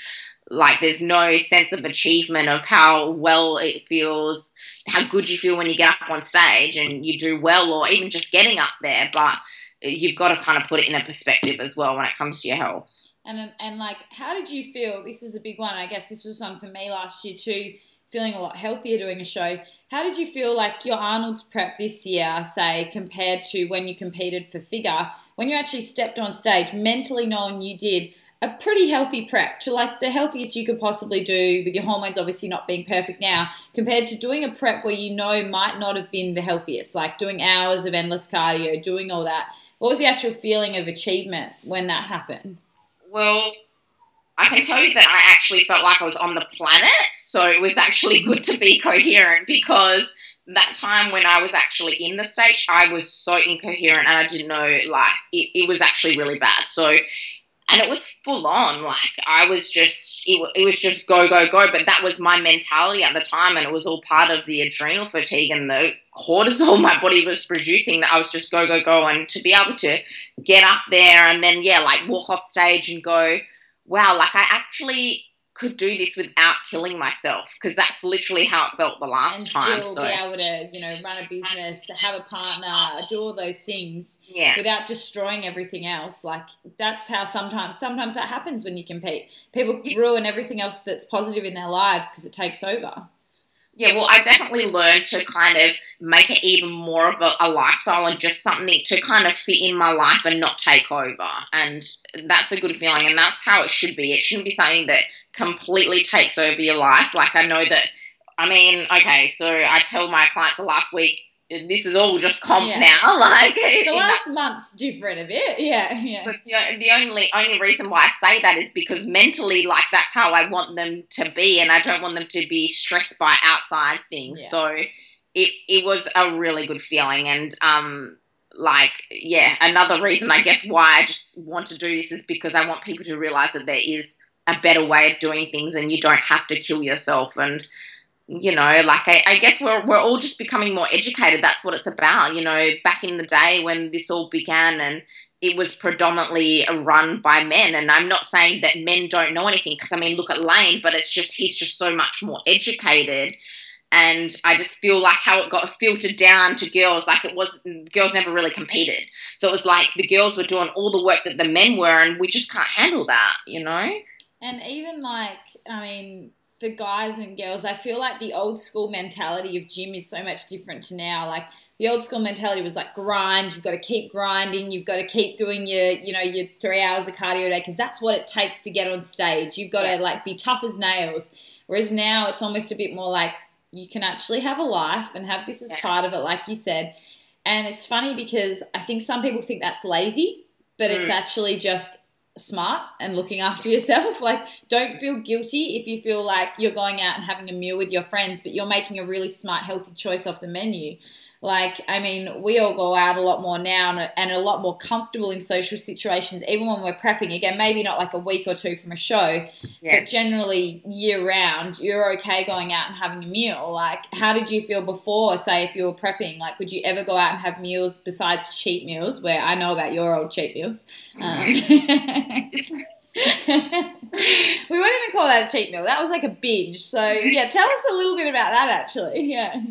like, there's no sense of achievement of how well it feels, how good you feel when you get up on stage and you do well, or even just getting up there. But you've got to kind of put it in a perspective as well when it comes to your health. And like, how did you feel? This is a big one. I guess this was one for me last year too, feeling a lot healthier doing a show. How did you feel like your Arnold's prep this year, say, compared to when you competed for figure, when you actually stepped on stage, mentally knowing you did a pretty healthy prep to like the healthiest you could possibly do, with your hormones obviously not being perfect now, compared to doing a prep where you know might not have been the healthiest, like doing hours of endless cardio, doing all that? What was the actual feeling of achievement when that happened? Well, I can tell you that I actually felt like I was on the planet, so it was actually good to be coherent, because that time when I was actually in the stage, I was so incoherent and I didn't know, like, it was actually really bad. So, and it was full on, like, I was just, it was just go, go, go, but that was my mentality at the time, and it was all part of the adrenal fatigue and the cortisol my body was producing, that I was just go, go, go, and to be able to get up there and then, yeah, like, walk off stage and go, wow, like I actually could do this without killing myself, because that's literally how it felt the last time. And still be able to, you know, run a business, have a partner, do all those things, yeah, without destroying everything else. Like that's how sometimes that happens when you compete. People ruin everything else that's positive in their lives because it takes over. Yeah, well, I definitely learned to kind of make it even more of a lifestyle and just something to kind of fit in my life and not take over. And that's a good feeling, and that's how it should be. It shouldn't be something that completely takes over your life. Like I know that, I mean, okay, so I tell my clients last week, this is all just comp now. Like the last month's different a bit, yeah. But the only reason why I say that is because mentally, like that's how I want them to be, and I don't want them to be stressed by outside things. Yeah. So it was a really good feeling, and another reason I guess why I just want to do this is because I want people to realize that there is a better way of doing things, and you don't have to kill yourself. And you know, like I guess we're all just becoming more educated. That's what it's about. You know, back in the day when this all began, and it was predominantly run by men. And I'm not saying that men don't know anything, because I mean, look at Lane, but it's just he's just so much more educated. And I just feel like how it got filtered down to girls, like it was girls never really competed. So it was like the girls were doing all the work that the men were, and we just can't handle that, you know. And even like, I mean, the guys and girls, I feel like the old school mentality of gym is so much different to now. Like the old school mentality was like grind, you've got to keep grinding, you've got to keep doing your, you know, your 3 hours of cardio a day because that's what it takes to get on stage. You've got to like be tough as nails. Whereas now it's almost a bit more like you can actually have a life and have this as part of it, like you said. And it's funny because I think some people think that's lazy, but it's actually just smart and looking after yourself. Like, don't feel guilty if you feel like you're going out and having a meal with your friends, but you're making a really smart, healthy choice off the menu. Like, I mean, we all go out a lot more now and a lot more comfortable in social situations, even when we're prepping. Again, maybe not like a week or two from a show, but generally year round, you're okay going out and having a meal. Like, how did you feel before, say, if you were prepping? Like, would you ever go out and have meals besides cheat meals, where I know about your old cheat meals? We won't even call that a cheat meal. That was like a binge. So, yeah, tell us a little bit about that, actually. Yeah.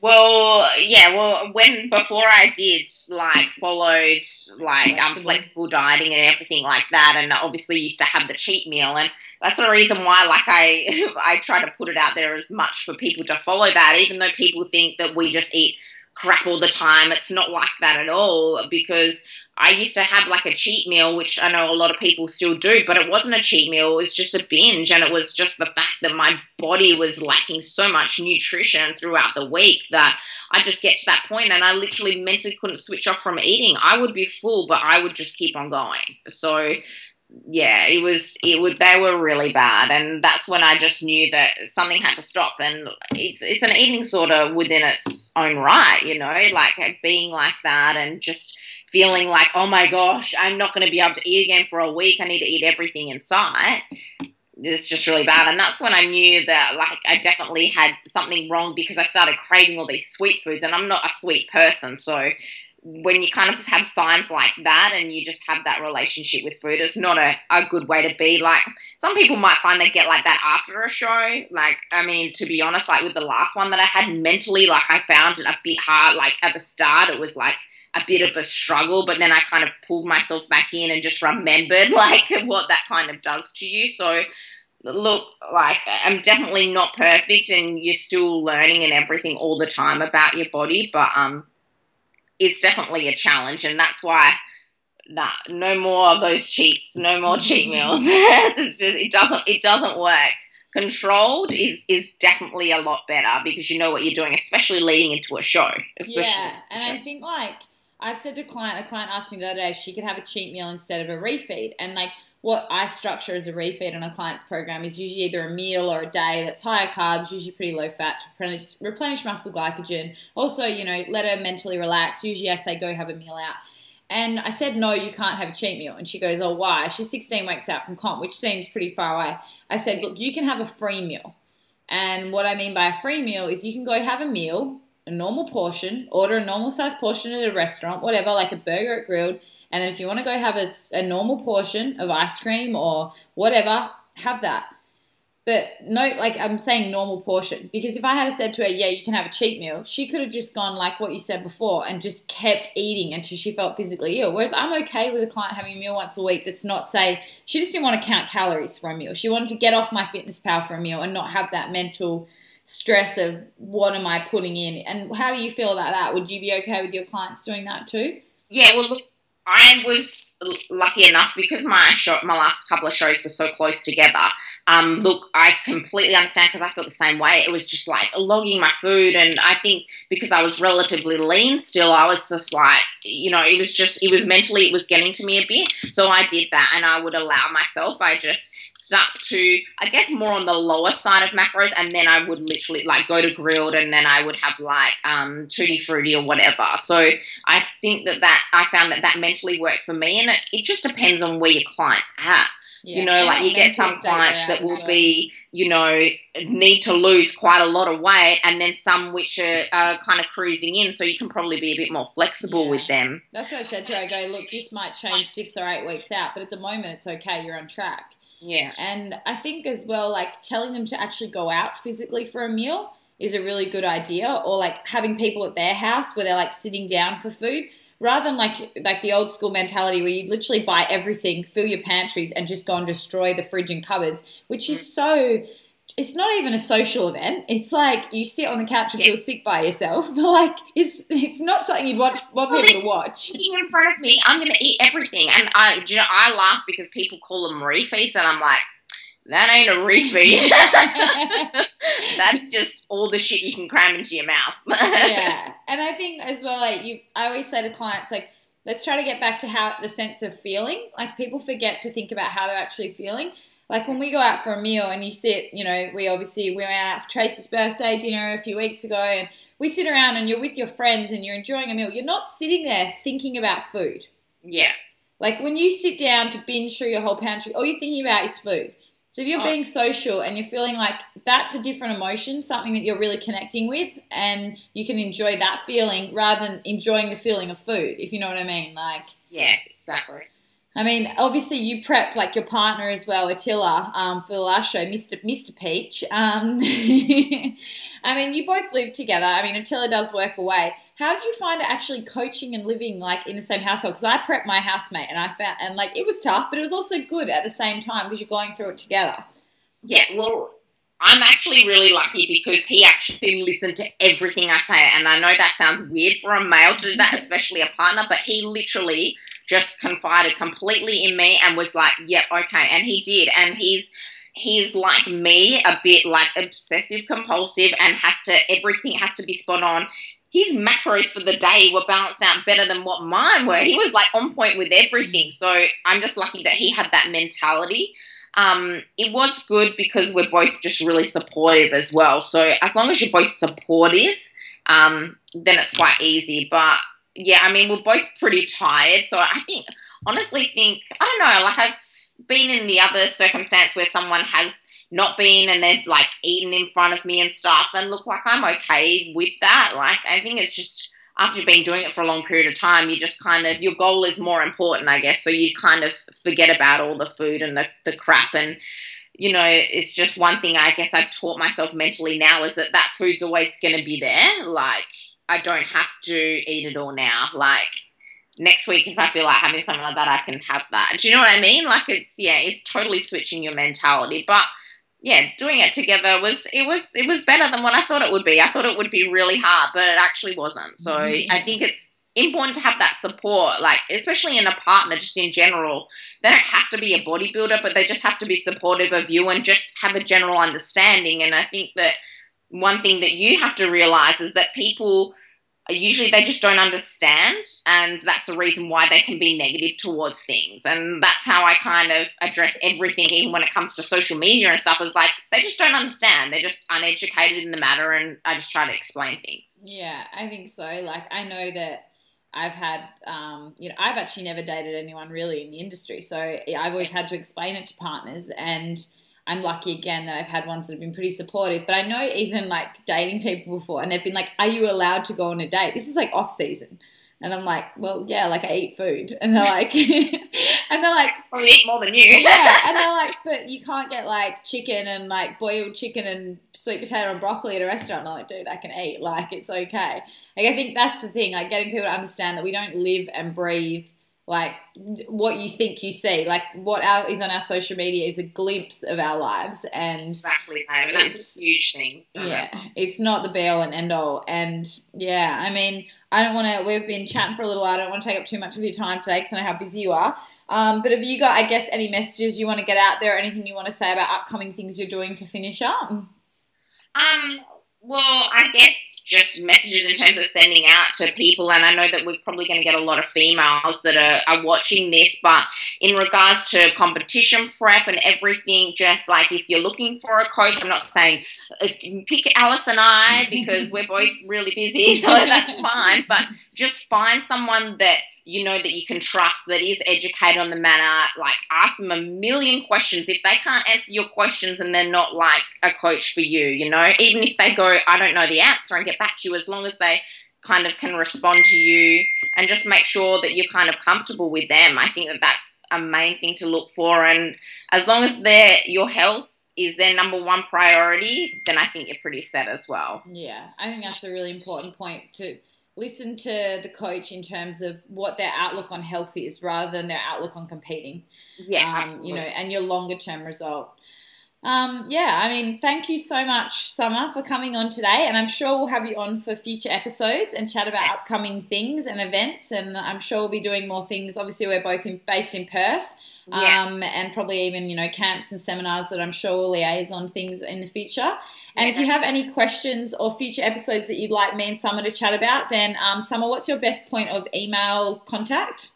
Well, yeah, well, before I did, like, followed, like, flexible dieting and everything like that, and I obviously used to have the cheat meal, and that's the reason why, like, I try to put it out there as much for people to follow that, even though people think that we just eat crap all the time. It's not like that at all, because I used to have, like, a cheat meal, which I know a lot of people still do, but it wasn't a cheat meal. It was just a binge, and it was just the fact that my body was lacking so much nutrition throughout the week that I just get to that point, and I literally mentally couldn't switch off from eating. I would be full, but I would just keep on going. So, yeah, they were really bad, and that's when I just knew that something had to stop, and it's an eating disorder within its own right, you know, like, being like that and just feeling like, oh my gosh, I'm not going to be able to eat again for a week. I need to eat everything in sight. It's just really bad. And that's when I knew that, like, I definitely had something wrong, because I started craving all these sweet foods, and I'm not a sweet person. So when you kind of have signs like that and you just have that relationship with food, it's not a good way to be. Like, some people might find they get like that after a show. Like, I mean, to be honest, like with the last one that I had mentally, like, I found it a bit hard. Like, at the start it was like a bit of a struggle, but then I kind of pulled myself back in and just remembered like what that kind of does to you. So look, like, I'm definitely not perfect, and you're still learning and everything all the time about your body, but it's definitely a challenge, and that's why no more of those cheats, no more cheat meals. It's just, it doesn't work. Controlled is definitely a lot better, because you know what you're doing, especially leading into a show. I think, like, I've said to a client asked me the other day if she could have a cheat meal instead of a refeed. And, like, what I structure as a refeed on a client's program is usually either a meal or a day that's higher carbs, usually pretty low fat, to replenish muscle glycogen. Also, you know, let her mentally relax. Usually I say go have a meal out. And I said, no, you can't have a cheat meal. And she goes, oh, why? She's 16 weeks out from comp, which seems pretty far away. I said, look, you can have a free meal. And what I mean by a free meal is you can go have a meal, a normal portion, order a normal-sized portion at a restaurant, whatever, like a burger at Grilled. And then if you want to go have a normal portion of ice cream or whatever, have that. But no, like, I'm saying normal portion, because if I had said to her, yeah, you can have a cheat meal, she could have just gone like what you said before and just kept eating until she felt physically ill. Whereas I'm okay with a client having a meal once a week that's not, say, she just didn't want to count calories for a meal. She wanted to get off MyFitnessPal for a meal and not have that mental stress of what am I putting in. And how do you feel about that? Would you be okay with your clients doing that too? Yeah, well, look, I was lucky enough because my last couple of shows were so close together. Look, I completely understand, because I felt the same way. It was just like logging my food, and I think because I was relatively lean still, I was just like, you know, mentally it was getting to me a bit. So I did that, and I would allow myself, I just stuck to, I guess, more on the lower side of macros, and then I would literally like go to Grilled, and then I would have like Tutti Frutti or whatever. So I think that I found that mentally worked for me, and it just depends on where your client's at. Yeah, you know, like you get some clients that will be, you know, need to lose quite a lot of weight, and then some which are kind of cruising in, so you can probably be a bit more flexible with them. That's what I said to her. I go, look, this might change 6 or 8 weeks out, but at the moment it's okay, you're on track. Yeah. And I think as well, like, telling them to actually go out physically for a meal is a really good idea, or like having people at their house where they're like sitting down for food, rather than like the old school mentality where you literally buy everything, fill your pantries, and just go and destroy the fridge and cupboards, which is so it's not even a social event. It's like you sit on the couch and feel sick by yourself. But like, it's not something you'd want people to watch. Eating in front of me, I'm going to eat everything. And I, you know, I laugh because people call them refeeds, and I'm like, that ain't a refeed. That's just all the shit you can cram into your mouth. Yeah, and I think as well, like I always say to clients, like, let's try to get back to how the sense of feeling. Like, people forget to think about how they're actually feeling. Like, when we go out for a meal and you sit, you know, we went out for Tracy's birthday dinner a few weeks ago, and we sit around and you're with your friends and you're enjoying a meal. You're not sitting there thinking about food. Yeah. Like, when you sit down to binge through your whole pantry, all you're thinking about is food. So if you're being social and you're feeling like that's a different emotion, something that you're really connecting with, and you can enjoy that feeling rather than enjoying the feeling of food, if you know what I mean. Like, yeah, exactly. I mean, obviously you prep, like, your partner as well, Attila, for the last show, Mr. Peach. I mean, you both live together. I mean, Attila does work away. How did you find it actually coaching and living, like, in the same household? Because I prepped my housemate, and I found, and like, it was tough, but it was also good at the same time because you're going through it together. Yeah, well, I'm actually really lucky because he actually listened to everything I say, and I know that sounds weird for a male to do that, especially a partner, but he literally just confided completely in me and was like, yep, okay, and he did. And he's like me, a bit like obsessive compulsive, and everything has to be spot on. His macros for the day were balanced out better than what mine were. He was like on point with everything. So I'm just lucky that he had that mentality. It was good because we're both just really supportive as well. So as long as you're both supportive, then it's quite easy. But yeah, I mean, we're both pretty tired. So I honestly think, I don't know, like, I've been in the other circumstance where someone has not been and they've, like, eaten in front of me and stuff. And look, like, I'm okay with that. Like, I think it's just after you've been doing it for a long period of time, you just kind of, your goal is more important, I guess. So you kind of forget about all the food and the crap. And, you know, it's just one thing I guess I've taught myself mentally now is that food's always going to be there. Like, I don't have to eat it all now. Like, next week, if I feel like having something like that, I can have that. Do you know what I mean? Like, it's totally switching your mentality. But yeah, doing it together was better than what I thought it would be. I thought it would be really hard, but it actually wasn't. So I think it's important to have that support, like, especially in a partner, just in general. They don't have to be a bodybuilder, but they just have to be supportive of you and just have a general understanding. And I think that one thing that you have to realize is that people usually, they just don't understand, and that's the reason why they can be negative towards things. And that's how I kind of address everything, even when it comes to social media and stuff, is like, they just don't understand. They're just uneducated in the matter, and I just try to explain things. Yeah, I think so. Like, I know that I've had, you know, I've actually never dated anyone really in the industry, so I've always had to explain it to partners, and I'm lucky again that I've had ones that have been pretty supportive. But I know even like dating people before, and they've been like, are you allowed to go on a date? This is like off season. And I'm like, well, yeah, like I eat food. And they're like, well, we eat more than you. Yeah. And they're like, but you can't get like chicken and like boiled chicken and sweet potato and broccoli at a restaurant. And I'm like, dude, I can eat. Like, it's okay. Like, I think that's the thing, like, getting people to understand that we don't live and breathe like what you think you see, like what is on our social media is a glimpse of our lives. And exactly, no, that's a huge thing. Yeah, it's not the be all and end all. And yeah, I mean, I don't want to, we've been chatting for a little while. I don't want to take up too much of your time today because I know how busy you are. But have you got, I guess, any messages you want to get out there, or anything you want to say about upcoming things you're doing to finish up? Well, I guess just messages in terms of sending out to people, and I know that we're probably going to get a lot of females that are watching this, but in regards to competition prep and everything, just like if you're looking for a coach, I'm not saying pick Alice and I because we're both really busy, so that's fine, but just find someone that you know that you can trust, that is educated on the matter. Like, ask them a million questions. If they can't answer your questions and they're not like a coach for you, you know, even if they go, I don't know the answer, and get back to you, as long as they kind of can respond to you, and just make sure that you're kind of comfortable with them. I think that that's a main thing to look for. And as long as your health is their number one priority, then I think you're pretty set as well. Yeah, I think that's a really important point to listen to the coach in terms of what their outlook on health is rather than their outlook on competing. Yeah, absolutely. You know, and your longer term result. Yeah, I mean, thank you so much, Summer, for coming on today, and I'm sure we'll have you on for future episodes and chat about upcoming things and events, and I'm sure we'll be doing more things. Obviously, we're both based in Perth, and probably even, you know, camps and seminars that I'm sure will liaise on things in the future. And if you have any questions or future episodes that you'd like me and Summer to chat about, then Summer, what's your best point of email contact?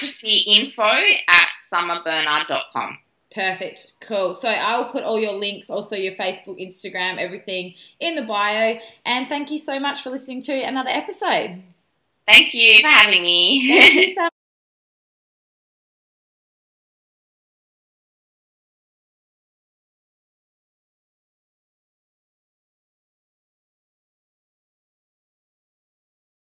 Just the info@summerbernard.com. Perfect. Cool. So I'll put all your links, also your Facebook, Instagram, everything in the bio. And thank you so much for listening to another episode. Thank you for having me. Thank you so much.